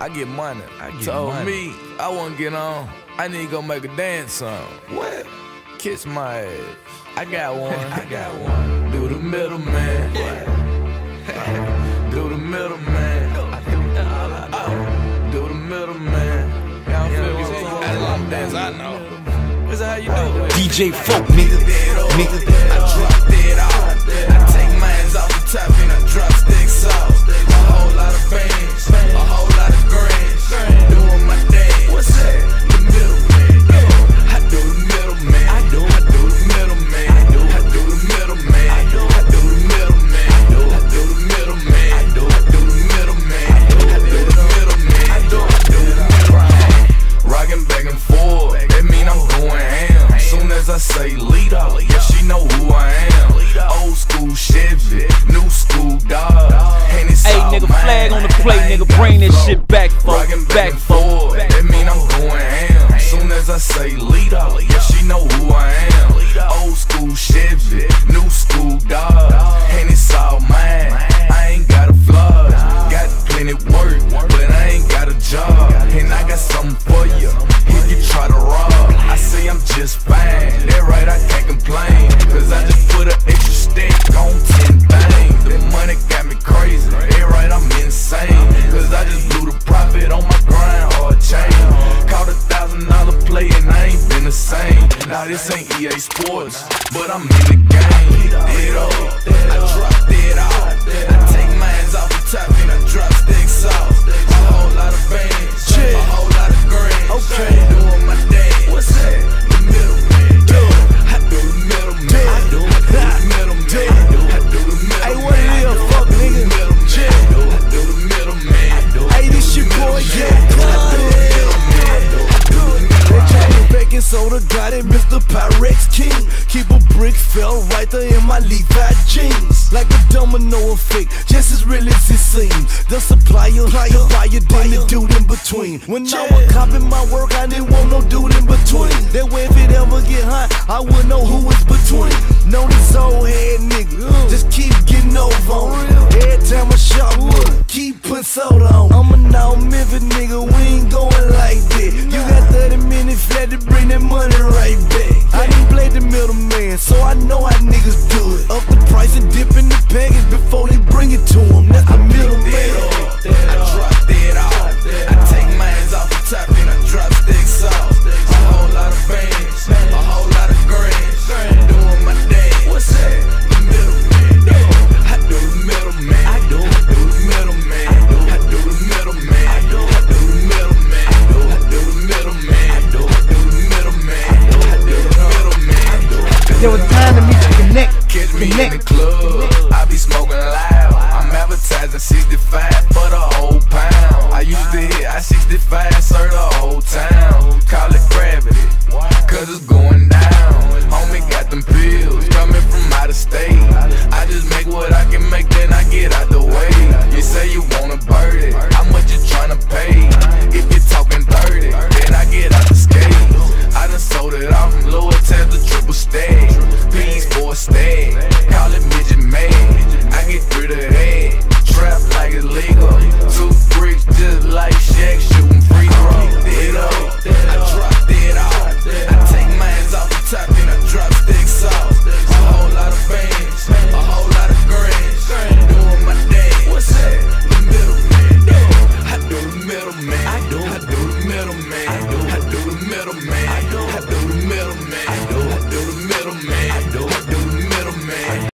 I get money. Told me I want to get on. I need to go make a dance song. What? Kiss my ass. I got one. I got one. Do the middleman. Do the middleman. Do the middleman. Y'all feel me? That's a lot of dance I know. This is how you do it. DJ Folk, nigga. I dropped it off. I take my hands off the top and I drop stick sauce. A whole lot of fans. A whole lot of grand. Doing my dance. What's that? I say leader, yeah, she know who I am. Old school Chevy, new school Dodge. Hey nigga, flag on the plate, nigga, bring this shit back, fuck, back forward. That mean I'm who I am. Soon as I say leader, yeah, she know who I am. Old school Chevy, new school Dodge. And it's all mine. I ain't got a flood, got plenty work, but I ain't got a job, and I got something for you. You try to rob, I say I'm just fine. That right, I can't complain, cause I just put an extra stick on 10 bangs. The money got me crazy, that right, I'm insane, cause I just blew the profit on my grind hard chain. Caught $1,000 play and I ain't been the same. Now this ain't EA Sports, but I'm in the game. It all, I dropped it off. I take my hands off the top and I drop stick sauce. A whole lot of bands, a whole lot of grains. Okay, doing my dance. What's that? The middleman. I do the middleman. I do the middleman. I do the middleman. Hey, what it is, fuck nigga. I do the middleman. Hey, this your boy, yeah. I do the middleman. Baking soda, got it, Mr. Pyrex King. Keep a brick fell right there in my Levi jeans. Like a domino effect, just as real as it seems. The supplier, buyer, then the dude in between. When I was copping my work, I didn't want no dude in between. That way if it ever get hot, I wouldn't know who it's between. Know this old head nigga, just keep getting over on it. Every time I shop, keep putting soda on. I'm an all-member nigga, we ain't going like that. You got 30 minutes flat to bring that money right back. I didn't play the middleman, so I know how niggas do it. Up the price and dip in the package before they bring it to them. Now I'm middleman. I dropped it off. I take my hands off the top and I drop stick sauce. A whole lot of bands, a whole lot of grand. Doing my dance. What's that? The middleman. I do the middleman. I do the middleman. I do the middleman. I do the middleman. I do the middleman. I do the middleman. I do the middleman. There was time to meet to connect. Catch me in the club. I be smoking loud. I'm advertising 65 for the whole pound. I used to hit I-65, sir, the whole town. Call it gravity, cause it's going down. Homie got them pills, coming from out of state. I just make what I can make, then I get out the way. You say you want a birdie, how much you tryna pay? If you talking 30, then I get out the skates. I done sold it off from lower tab to triple stag. P's for a stag, call it midget made. I get through the head, trap like it's legal. 2 bricks just like Shaq shooting free throws. I dropped it off. I take my hands off the top and I drop stick sauce. A whole lot of fans, a whole lot of grand. Doing my dance. What's that? The middleman. I do the middleman.